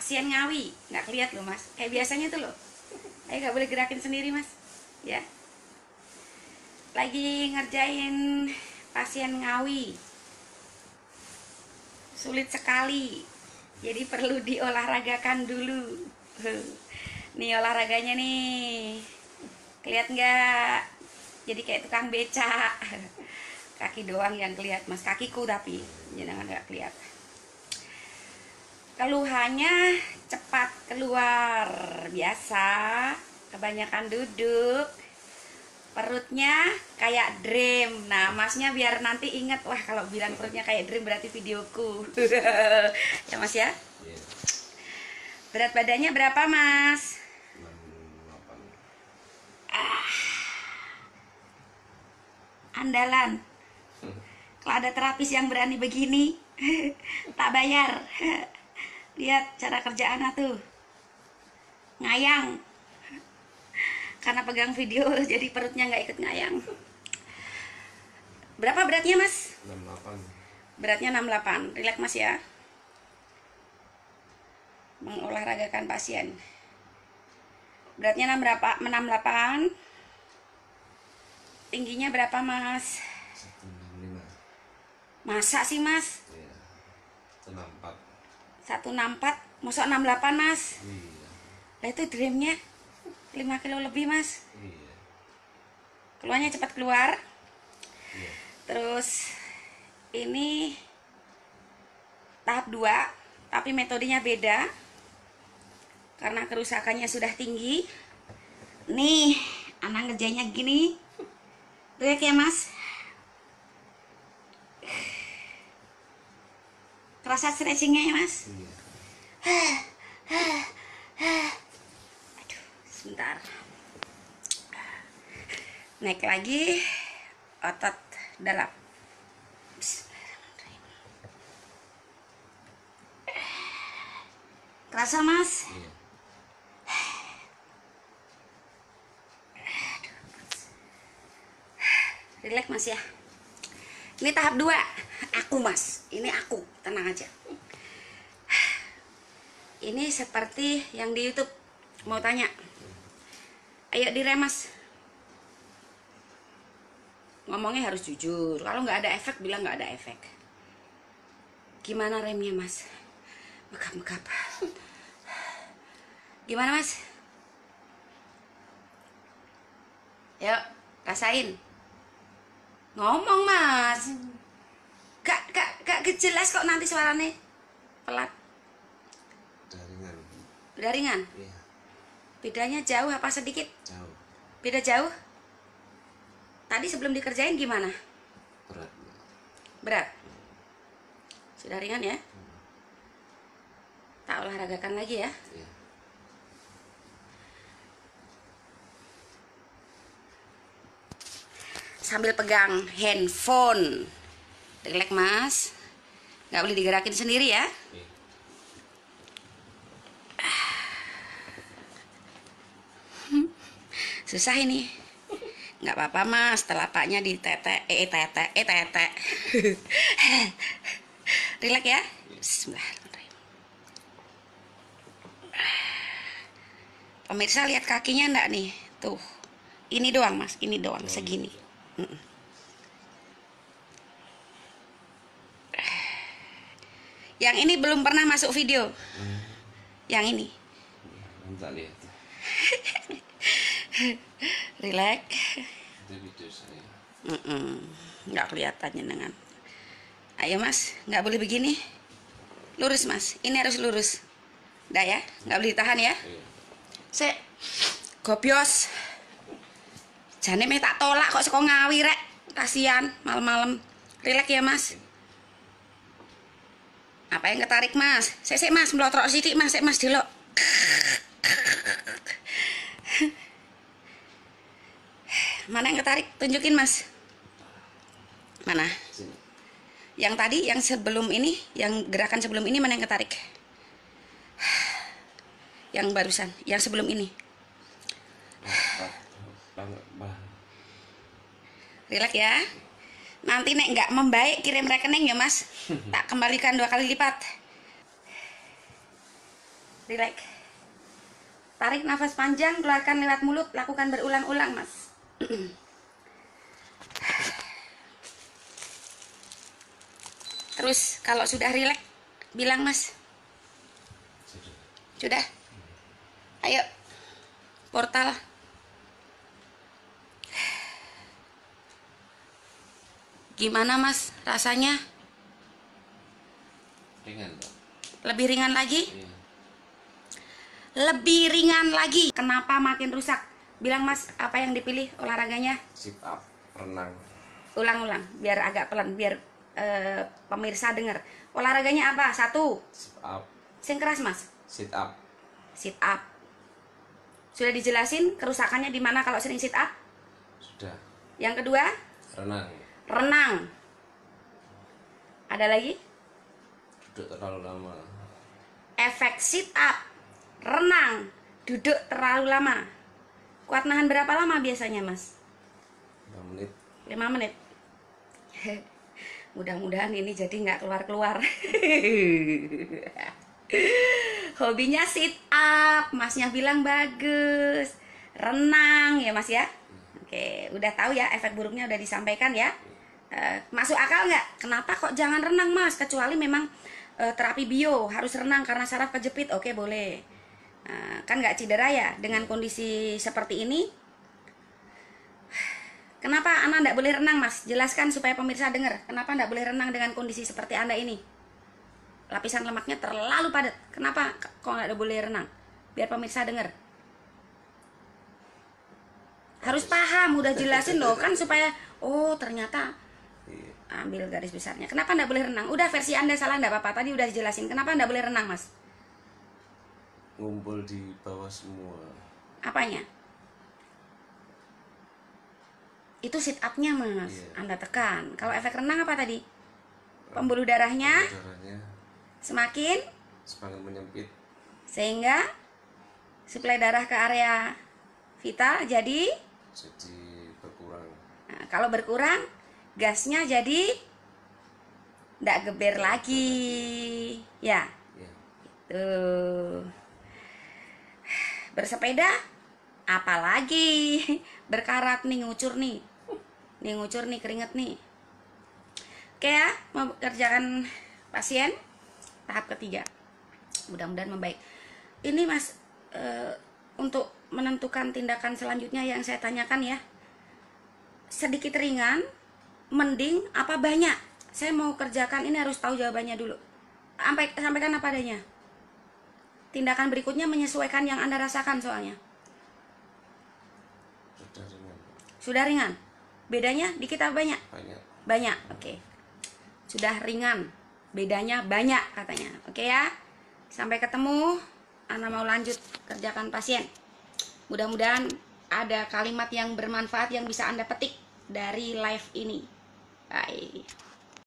Kasihan Ngawi, nggak kelihatan loh Mas, kayak biasanya tuh loh. Ayo nggak boleh gerakin sendiri Mas, ya. Lagi ngerjain pasien Ngawi, sulit sekali, jadi perlu diolahragakan dulu. Nih olahraganya nih, kelihatan nggak? Jadi kayak tukang becak, kaki doang yang kelihatan Mas, kakiku tapi jangan nggak kelihatan. Keluhannya cepat keluar, biasa, kebanyakan duduk. Perutnya kayak dream. Nah, Masnya biar nanti ingat, wah kalau bilang perutnya kayak dream berarti videoku. Ya Mas ya? Yeah. Berat badannya berapa Mas? 68. Andalan. Kalau ada terapis yang berani begini, tak bayar. Lihat cara kerjaan tuh. Ngayang. Karena pegang video jadi perutnya nggak ikut ngayang. Berapa beratnya Mas? 68. Beratnya 68. Relax Mas ya. Mengolahragakan pasien. Beratnya 6 berapa? 68. Tingginya berapa Mas? 165. Masa sih Mas? Iya. 164. 164. Masa 68 Mas? Iya. Lah itu dreamnya 5 kilo lebih Mas. Iya. Keluarnya cepat keluar. Iya. Terus ini tahap 2, tapi metodenya beda karena kerusakannya sudah tinggi. Nih anak ngerjainnya gini, riak ya Mas, kerasa stretchingnya ya Mas. Iya. Sebentar, naik lagi otot dalam. Kerasa Mas? Iya. Relax Mas ya. Ini tahap 2. Aku Mas, ini aku, tenang aja. Ini seperti yang di YouTube. Mau tanya? Ayo direm Mas. Ngomongnya harus jujur. Kalau nggak ada efek, bilang nggak ada efek. Gimana remnya Mas? Megap-megap. Gimana Mas? Yuk, rasain. Ngomong Mas. Gak jelas kok nanti suaranya. Pelat. Daringan. Daringan? Iya. Bedanya jauh apa sedikit? Jauh. Beda jauh? Tadi sebelum dikerjain gimana? Berat. Berat? Sudah ringan ya? Tak olahragakan lagi ya? Iya. Sambil pegang handphone. Relax Mas. Nggak boleh digerakin sendiri ya? Iya. Susah ini, nggak apa-apa Mas, telapaknya di tetek, tetek. Relax ya. Bismillahirrahmanirrahim. Pemirsa lihat kakinya enggak nih, tuh, ini doang Mas, ini doang segini. Yang ini belum pernah masuk video, yang ini. Enggak lihat. Relax. Nggak kelihatannya dengan. Ayo Mas, nggak boleh begini. Lurus Mas, ini harus lurus. Dah ya, nggak boleh ditahan ya. Sek, gobios. Jane meh tak tolak kok saka Ngawi rek. Kasihan malam-malam. Relax ya Mas. Apa yang ketarik Mas? Sik Mas, mlotrok sithik Mas, sik Mas delok. Mana yang ketarik? Tunjukin Mas. Mana? Sini. Yang tadi, yang sebelum ini, yang gerakan sebelum ini mana yang ketarik? Yang barusan, yang sebelum ini. Relax ya. Nanti nek nggak membaik kirim rekening ya Mas. Tak kembalikan 2 kali lipat. Rileks. Tarik nafas panjang, keluarkan lewat mulut. Lakukan berulang-ulang, Mas. Terus kalau sudah rileks, bilang, Mas. Sudah? Ayo, portal. Gimana, Mas, rasanya? Ringan, Pak. Lebih ringan lagi? Iya. Lebih ringan lagi. Kenapa makin rusak? Bilang, Mas, apa yang dipilih olahraganya? Sit up, renang. Ulang-ulang, biar agak pelan, biar pemirsa dengar. Olahraganya apa? Satu. Sit up. Sing keras, Mas. Sit up. Sit up. Sudah dijelasin kerusakannya di mana kalau sering sit up? Sudah. Yang kedua? Renang. Renang. Ada lagi? Duduk terlalu lama. Efek sit up, renang, duduk terlalu lama. Kuat nahan berapa lama biasanya, Mas? 5 menit. 5 menit. Mudah-mudahan ini jadi nggak keluar-keluar. Hobinya sit up, Masnya bilang bagus. Renang ya, Mas, ya. Oke, udah tahu ya, efek buruknya udah disampaikan ya. Masuk akal nggak? Kenapa kok jangan renang, Mas? Kecuali memang terapi bio harus renang karena saraf kejepit. Oke, boleh. Kan nggak cedera ya dengan kondisi seperti ini. Kenapa Anda nggak boleh renang, Mas? Jelaskan supaya pemirsa dengar. Kenapa nggak boleh renang dengan kondisi seperti Anda ini? Lapisan lemaknya terlalu padat. Kenapa kok nggak boleh renang? Biar pemirsa dengar. Harus paham, udah jelasin loh kan supaya oh ternyata. Ambil garis besarnya. Kenapa nggak boleh renang? Udah versi Anda salah, nggak apa-apa. Tadi udah dijelasin. Kenapa nggak boleh renang, Mas? Ngumpul di bawah semua. Apanya? Itu sit up-nya, Mas. Iya. Anda tekan. Kalau efek renang apa tadi? Pembuluh darahnya. Semakin menyempit. Sehingga suplai darah ke area vital jadi berkurang. Nah, kalau berkurang, gasnya jadi nggak geber lagi ya, ya. Tuh. Bersepeda apalagi berkarat nih, ngucur nih keringet nih. Oke ya, mau kerjakan pasien tahap ketiga, mudah-mudahan membaik. Ini, Mas, untuk menentukan tindakan selanjutnya yang saya tanyakan ya, sedikit ringan, mending apa banyak? Saya mau kerjakan ini harus tahu jawabannya dulu. Sampaikan apa adanya. Tindakan berikutnya menyesuaikan yang Anda rasakan soalnya. Sudah ringan. Sudah ringan. Bedanya dikit apa banyak? Banyak. Banyak. Oke. Sudah ringan. Bedanya banyak katanya. Oke ya. Sampai ketemu. Ana mau lanjut kerjakan pasien. Mudah-mudahan ada kalimat yang bermanfaat yang bisa Anda petik dari live ini. Bye.